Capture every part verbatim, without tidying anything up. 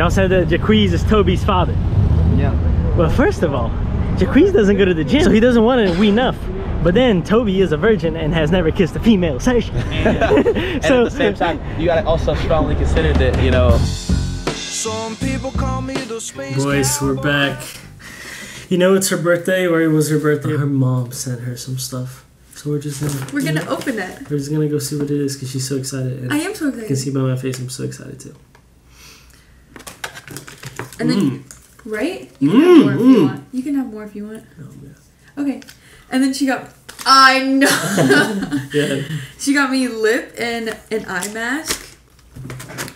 Y'all said that Jacquees is Toby's father. Yeah. Well, first of all, Jacquees doesn't go to the gym, so he doesn't want to wean enough. But then Toby is a virgin and has never kissed a female session. Yeah. And so, at the same time, you gotta also strongly consider that, you know. Some people call me the space. Boys, we're back. You know, it's her birthday, or it was her birthday. Her mom sent her some stuff. So we're just gonna We're gonna open it. We're just gonna go see what it is because she's so excited. And I am so excited. You can see by my face I'm so excited too. And then mm. right? You can mm, have more if mm. you want. You can have more if you want. Oh, yeah. Okay. And then she got I know yeah. She got me lip and an eye mask.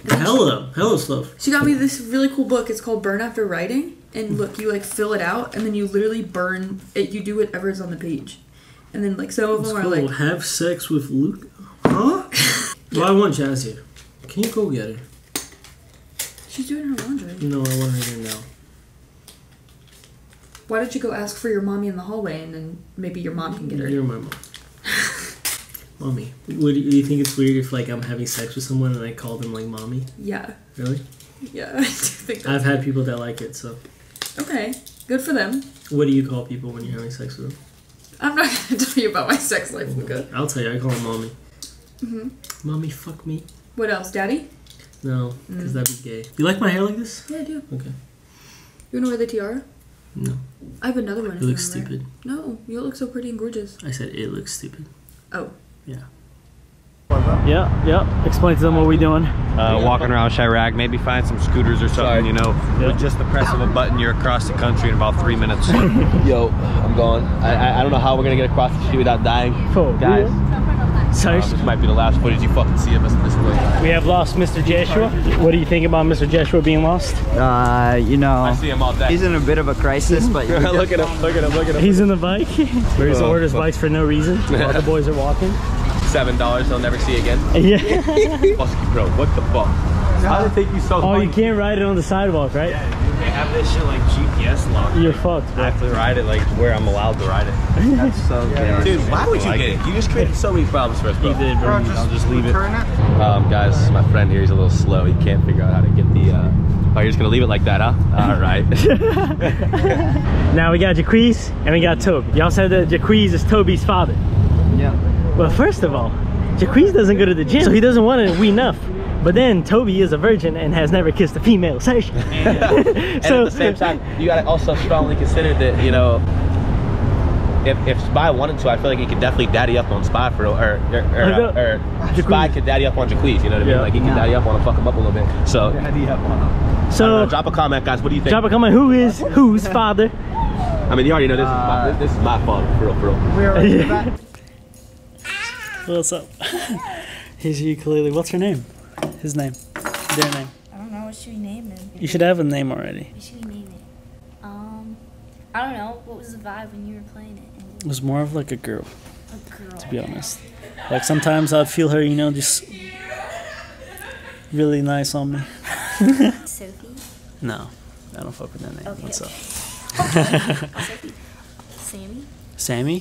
Hello, hello stuff. She got me this really cool book. It's called Burn After Writing. And look, you like fill it out and then you literally burn it. You do whatever is on the page. And then like some of them are like, have sex with Luke? Huh? Yeah. Well, I want Jazzy. Can you go get her? She's doing her laundry. No, I want her here now. Why don't you go ask for your mommy in the hallway and then maybe your mom can get her? You're my mom. Mommy. Would you, do you think it's weird if like I'm having sex with someone and I call them like mommy? Yeah. Really? Yeah, I do think that's I've weird. Had people that like it, so. Okay, good for them. What do you call people when you're having sex with them? I'm not going to tell you about my sex life, oh, Luca. I'll tell you, I call him mommy. Mm-hmm. Mommy, fuck me. What else, daddy? No, because mm. that'd be gay. You like my hair like this? Yeah, I do. Okay. You want to wear the tiara? No. I have another one. It looks stupid. No, you look so pretty and gorgeous. I said it looks stupid. Oh. Yeah. Yeah, yeah. Explain to them what we're doing. Uh, walking around Chirag, maybe find some scooters or something, you know. Yep. With just the press of a button, you're across the country in about three minutes. Yo, I'm gone. I, I don't know how we're going to get across the sea without dying. Oh, guys. Sorry. Uh, this might be the last footage you fucking see of us in this place. We have lost Mister Joshua. What do you think about Mister Joshua being lost? Uh, you know. I see him all day. He's in a bit of a crisis, but you look at him, look at him, look at him. He's in the bike. We're just ordering bikes for no reason. All the boys are walking. Seven dollars they'll never see again. Yeah. Busky bro, what the fuck? How did it take you so long? Oh, you can't ride it on the sidewalk, right? Yeah, dude, they have this shit like G P S locked. You're fucked, bro. I have to ride it like where I'm allowed to ride it. That's so yeah, good. Dude, why would you like get it? it? You just created so many problems for us, bro. You did, bro. I'll just, I'll just leave it. Um, guys, my friend here, he's a little slow. He can't figure out how to get the... Uh... Oh, you're just gonna leave it like that, huh? All right. Now we got Jacquees and we got Toby. Y'all said that Jacquees is Toby's father. Yeah. Well, first of all, Jacquees doesn't go to the gym, so he doesn't want to wean up. But then Toby is a virgin and has never kissed a female session. Yeah. So, and at the same time, you gotta also strongly consider that, you know, if, if Spy wanted to, I feel like he could definitely daddy up on Spy for, or, or, or, or Spy could daddy up on Jacquees, you know what I mean? Yeah. Like, he could daddy up on him, fuck him up a little bit. So, daddy up on him. So, drop a comment, guys. What do you think? Drop a comment. Who is whose father? I mean, you already know this, uh, is, my, this is my father, for real, for real. We're already back. What's up? Here's your ukulele. What's her name? His name. Their name. I don't know. What should we name him? You should have a name already. What should we name it? Um, I don't know. What was the vibe when you were playing it? It was more of like a girl. A girl. To be honest. Like sometimes I'd feel her, you know, just really nice on me. Sophie? No. I don't fuck with that name. Okay. What's up? Sophie. Sammy? Sammy? Sammy?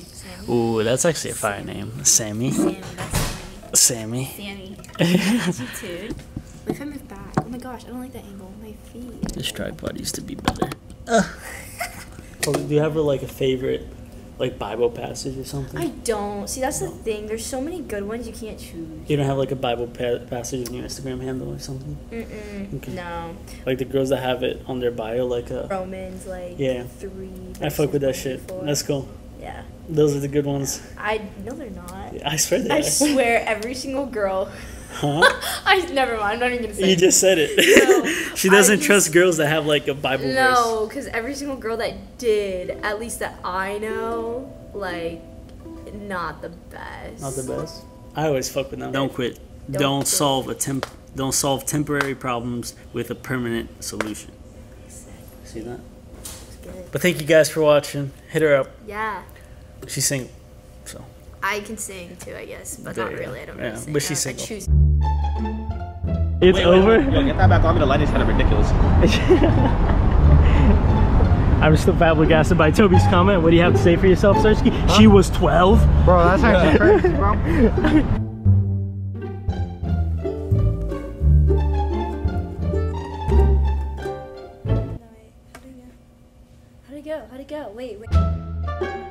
Ooh, that's actually a fire name. Sammy. Sammy. That's Sammy. Sammy. Sammy. Dude. My friend is back. Oh my gosh, I don't like that angle. My feet. This tripod used to be better. Uh. Well, do you have like a favorite like Bible passage or something? I don't. See, that's no. the thing. There's so many good ones you can't choose. You don't have like a Bible pa passage in your Instagram handle or something? Mm-mm. Okay. No. Like the girls that have it on their bio, like a... Romans, like yeah. three. I fuck with that shit. Four. That's cool. Yeah. Those are the good ones. I no, they're not. I swear they I are. I swear every single girl. Huh? I never mind. I'm not even gonna say. You it. just said it. No, she doesn't just, trust girls that have like a Bible verse. No, because every single girl that did, at least that I know, like, not the best. Not the best. I always fuck with them. Don't quit. Don't, don't quit. solve a temp. Don't solve temporary problems with a permanent solution. Exactly. See that? Good. But thank you guys for watching. Hit her up. Yeah. She sing, so. I can sing too, I guess, but there, not really. I don't yeah. really sing. But she's single. It's wait, wait, over. Wait, wait. Yo, get that back on me. The lighting's kind of ridiculous. I'm still flabbergasted by Toby's comment. What do you have to say for yourself, Sursky? Huh? She was twelve. Bro, that's actually crazy, bro. How'd it go? How'd it go? Wait, wait.